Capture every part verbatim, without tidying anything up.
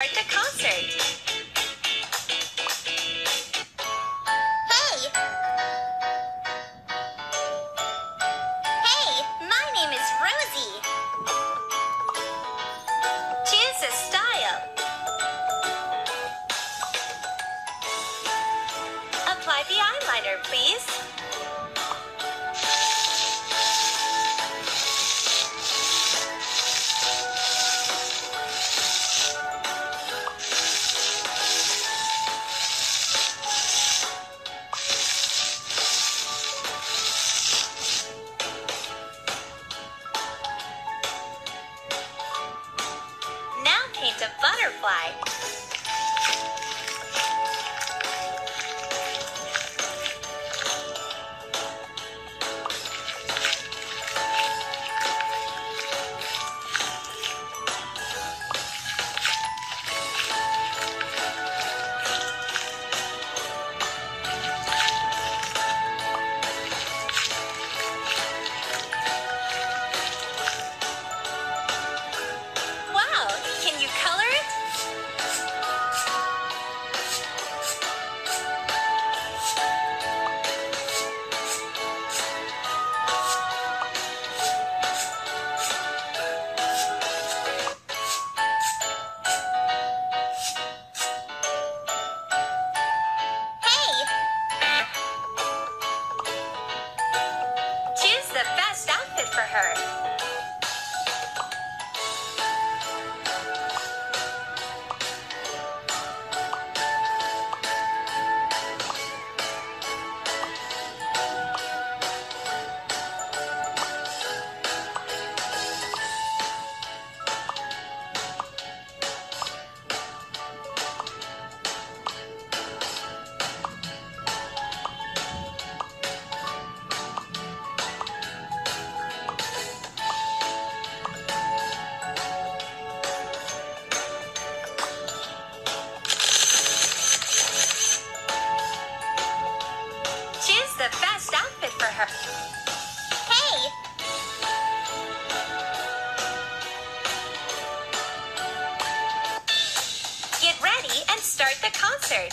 Start the concert. Apply the eyeliner, please. Now paint a butterfly. For her. The best outfit for her. Hey! Get ready and start the concert.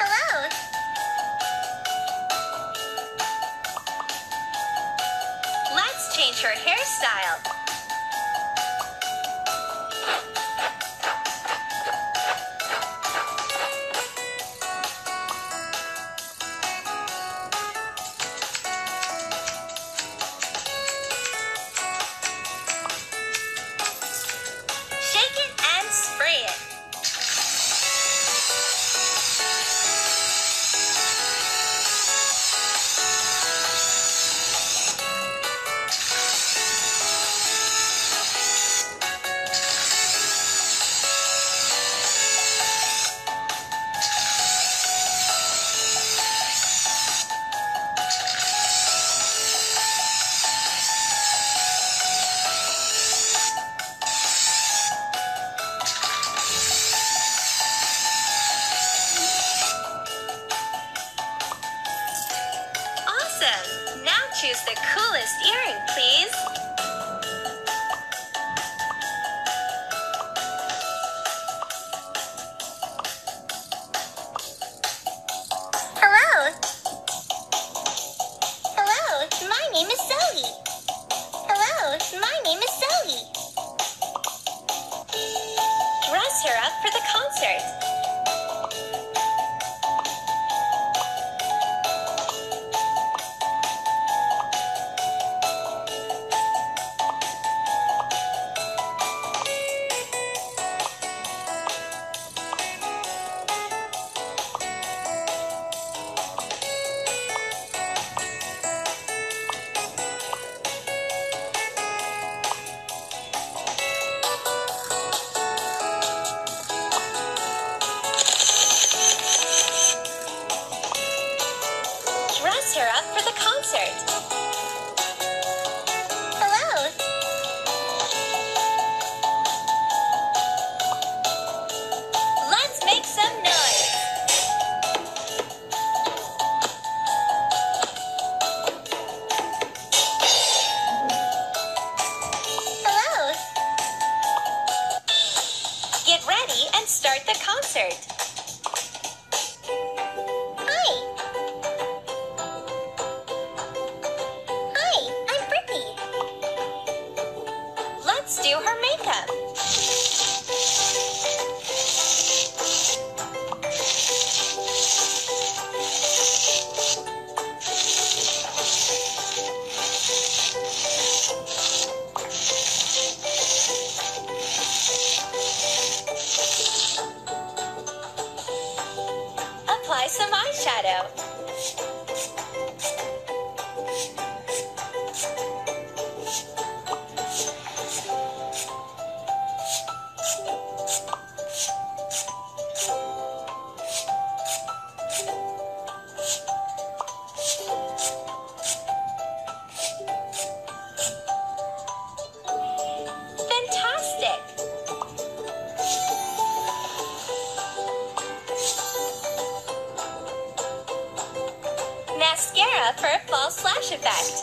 Hello! Let's change her hairstyle. Now choose the coolest earring, please. Hello. Hello, my name is Zoe. Hello, my name is Zoe. Dress her up for the concert. and start the concert. Hi. Hi, I'm Brittany. Let's do her makeup. Apply some eyeshadow. Mascara for a false lash effect.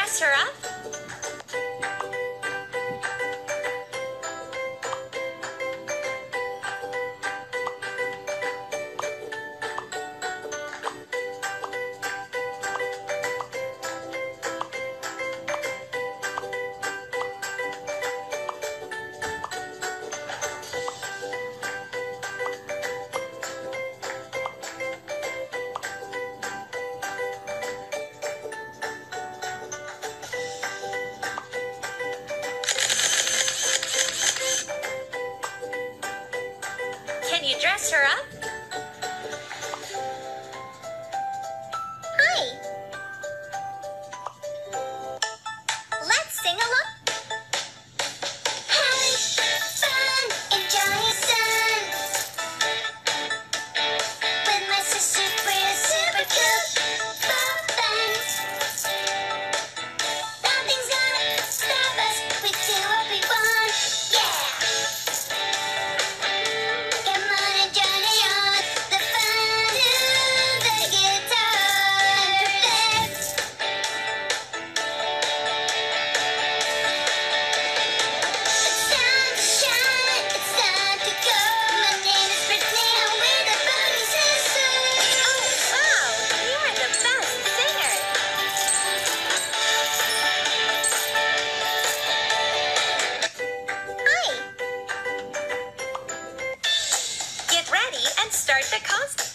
Dress her up. Can you dress her up? Hi. Let's sing along. Hi, have fun, enjoy the sun. With my sister, we're super cool, for fun. Nothing's gonna stop us, we do what we want, yeah. And start the concert.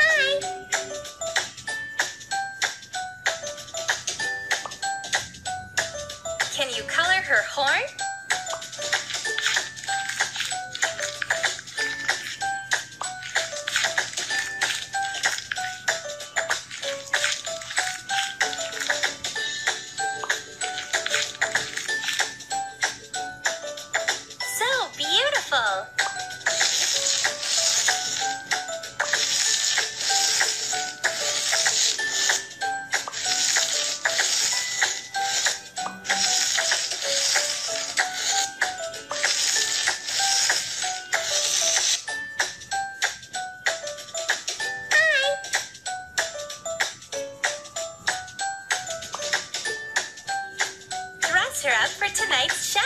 Hi. Can you color her horn? So beautiful. Her up for tonight's show.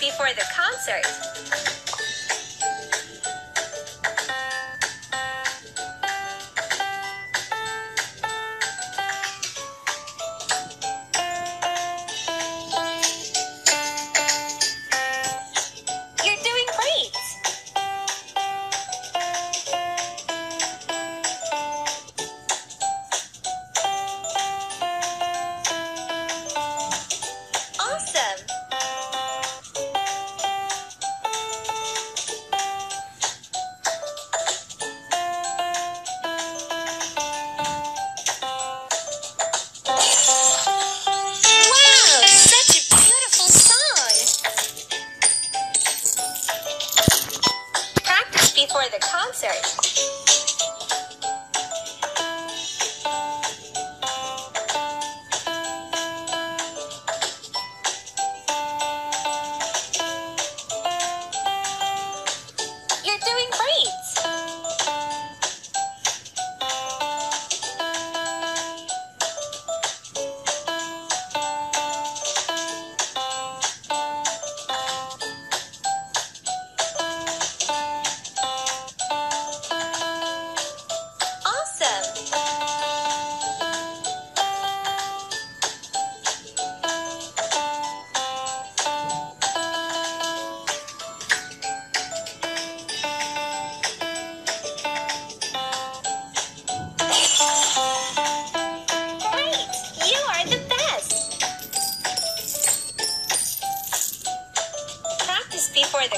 Before the concert. private concert. You're doing great! Before the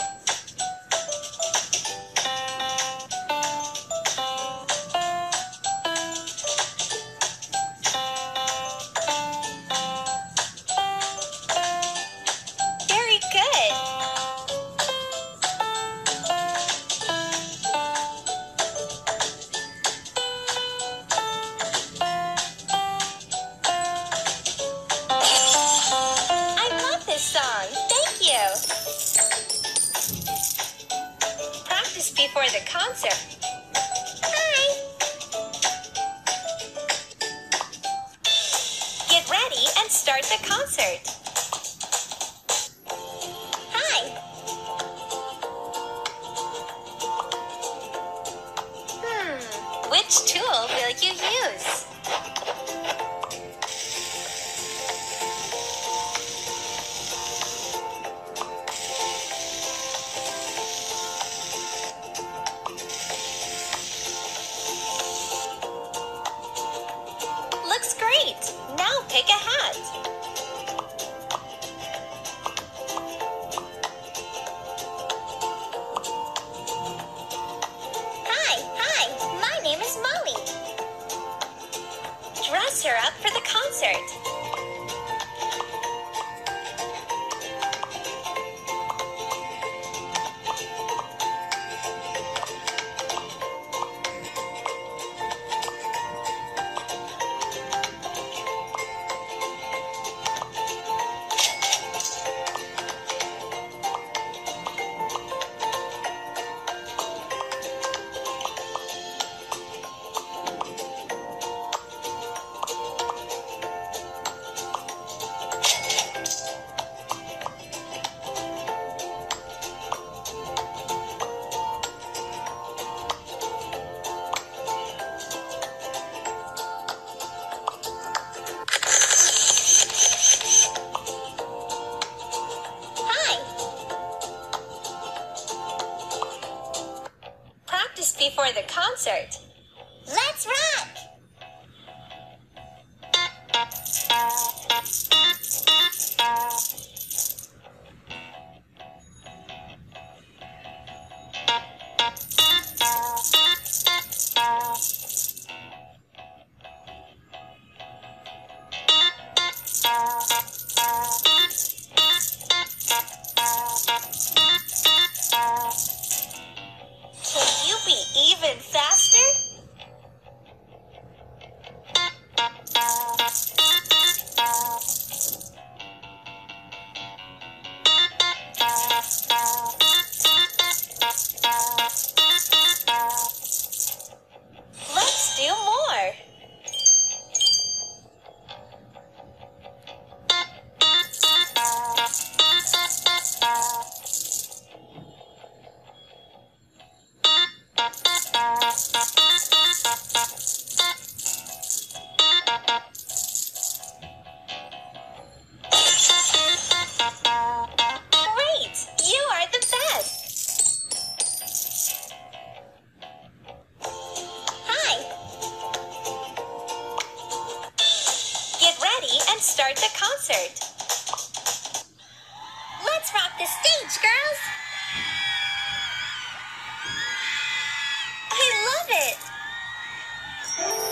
very good. I love this song. Thank you. Before the concert. Hi! Get ready and start the concert. Hi! Hmm, which tool will you use? Now pick a hat. Hi, hi, my name is Molly. Dress her up for the concert. Before the concert. Let's rock! Even faster? Let's do more. And start the concert. Let's rock the stage, girls! I love it!